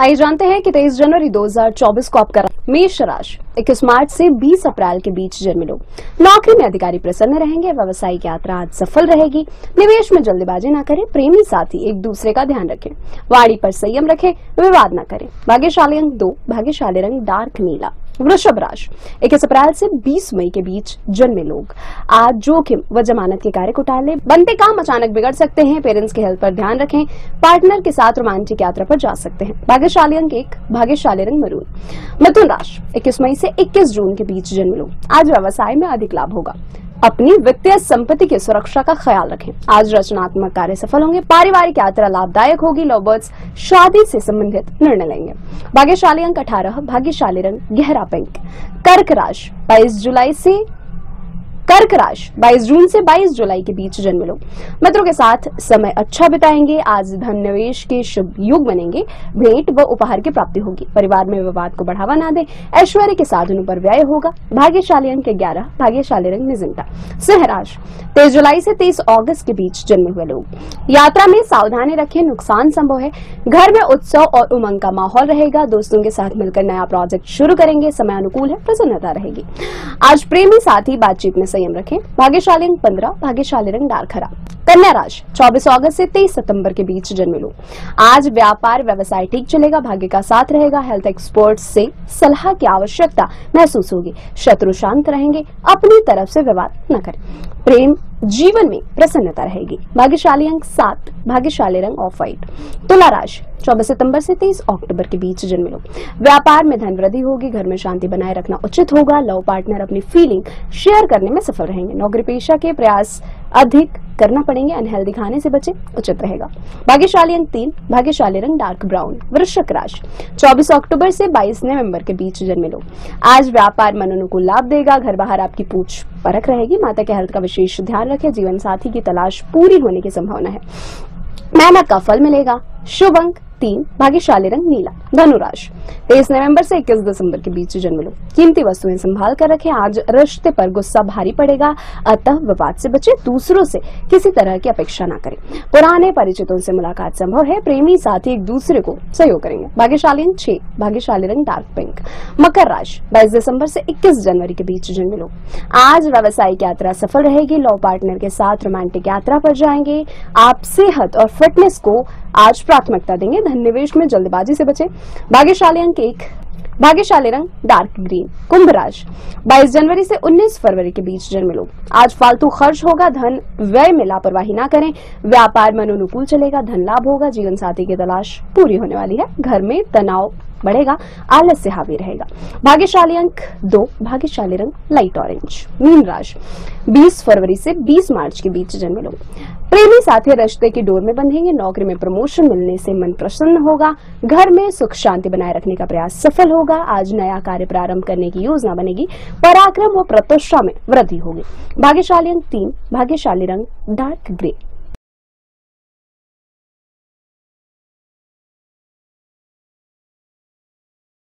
आइए जानते हैं कि 23 जनवरी 2024 को आप करें। मेष राशि 21 मार्च से 20 अप्रैल के बीच जन्मे लोग नौकरी में अधिकारी प्रसन्न रहेंगे। व्यवसायिक यात्रा आज सफल रहेगी। निवेश में जल्दबाजी ना करें। प्रेमी साथी एक दूसरे का ध्यान रखें। वाणी पर संयम रखें। विवाद ना करें। भाग्यशाली अंक 2। भाग्यशाली रंग डार्क नीला। वृषभ राशि 21 अप्रैल से 20 मई के बीच जन्मे लोग आज जोखिम व जमानत के कार्य को टालें। बनते काम अचानक बिगड़ सकते हैं। पेरेंट्स के हेल्थ पर ध्यान रखें। पार्टनर के साथ रोमांटिक यात्रा पर जा सकते हैं। भाग्यशाली अंक 1। भाग्यशाली रंग मरून। मिथुन राशि 21 मई से 21 जून के बीच जन्मे लोग आज व्यवसाय में अधिक लाभ होगा। अपनी वित्तीय संपत्ति की सुरक्षा का ख्याल रखें। आज रचनात्मक कार्य सफल होंगे। पारिवारिक यात्रा लाभदायक होगी। लवबर्ड्स शादी से संबंधित निर्णय लेंगे। भाग्यशाली अंक 18। भाग्यशाली रंग गहरा पिंक। कर्क राशि 22 जून से 22 जुलाई के बीच जन्मे लोग मित्रों के साथ समय अच्छा बिताएंगे। आज धन निवेश के शुभ योग बनेंगे। भेंट व उपहार की प्राप्ति होगी। परिवार में विवाद को बढ़ावा ना दें। ऐश्वर्य के साधनों पर व्यय होगा। भाग्यशाली अंक 11। भाग्यशाली रंग मिजिंटा। सिंह राशि 23 जुलाई से 23 अगस्त के बीच जन्मे हुए लोग यात्रा में सावधानी रखें। नुकसान संभव है। घर में उत्सव और उमंग का माहौल रहेगा। दोस्तों के साथ मिलकर नया प्रोजेक्ट शुरू करेंगे। समय अनुकूल है। प्रसन्नता रहेगी। आज प्रेमी साथी बातचीत में रखें। भाग्यशाली अंक 15। भाग्यशाली रंग डार्क हरा। कन्या राशि 24 अगस्त से 23 सितंबर के बीच जन्मे लोग आज व्यापार व्यवसाय ठीक चलेगा। भाग्य का साथ रहेगा। हेल्थ एक्सपर्ट्स से सलाह की आवश्यकता महसूस होगी। शत्रु शांत रहेंगे। अपनी तरफ से विवाद न करें। प्रेम जीवन में प्रसन्नता रहेगी। भाग्यशाली अंक 7। भाग्यशाली रंग ऑफ व्हाइट। तुला राशि 24 सितंबर से 23 अक्टूबर के बीच जन्मे लोग व्यापार में धन वृद्धि होगी। घर में शांति बनाए रखना उचित होगा। लव पार्टनर अपनी फीलिंग शेयर करने में सफल रहेंगे। नौकरी पेशा के प्रयास अधिक करना पड़ेंगे। अनहेल्दी खाने से बचे उचित रहेगा। भाग्यशाली अंक 3। भाग्यशाली रंग डार्क ब्राउन। वृश्चिक राशि 24 अक्टूबर से 22 नवंबर के बीच जन्मे लोग आज व्यापार मनोनु को लाभ देगा। घर बाहर आपकी पूछ परख रहेगी। माता के हेल्थ का विशेष ध्यान रखें। जीवन साथी की तलाश पूरी होने की संभावना है। मेहनत का फल मिलेगा। शुभ अंक 3। भाग्यशाली रंग नीला। धनुराशि 23 नवंबर से 21 दिसंबर के बीच जन्म लोग कीमती वस्तुएं संभाल कर रखें। आज रिश्ते पर गुस्सा भारी पड़ेगा। अतः विवाद से बचें। दूसरों से किसी तरह की अपेक्षा ना करें। पुराने परिचितों से मुलाकात संभव है। प्रेमी साथी एक दूसरे को सहयोग करेंगे। भाग्यशाली अंक 6। भाग्यशाली रंग डार्क पिंक। मकर राशि 22 दिसंबर से 21 जनवरी के बीच जन्म लोग आज व्यावसायिक यात्रा सफल रहेगी। लव पार्टनर के साथ रोमांटिक यात्रा पर जाएंगे। आप सेहत और फिटनेस को आज प्राथमिकता देंगे। धन निवेश में जल्दबाजी से बचें। भाग्यशाली अंक 1। भाग्यशाली रंग डार्क ग्रीन। कुंभ राशि 22 जनवरी से 19 फरवरी के बीच जन्मे लोग आज फालतू खर्च होगा। धन व्यय में लापरवाही ना करें। व्यापार मनोनुकूल चलेगा। धन लाभ होगा। जीवन साथी की तलाश पूरी होने वाली है। घर में तनाव बढ़ेगा। आलस से हावी रहेगा। भाग्यशाली अंक 2। भाग्यशाली रंग लाइट ऑरेंज। मीन राशि 20 फरवरी से 20 मार्च के बीच जन्मे लोग प्रेमी साथी रिश्ते की डोर में बंधेंगे। नौकरी में प्रमोशन मिलने से मन प्रसन्न होगा। घर में सुख शांति बनाए रखने का प्रयास सफल होगा। आज नया कार्य प्रारंभ करने की योजना बनेगी। पराक्रम व प्रतिष्ठा में वृद्धि होगी। भाग्यशाली अंक 3। भाग्यशाली रंग डार्क ग्रे।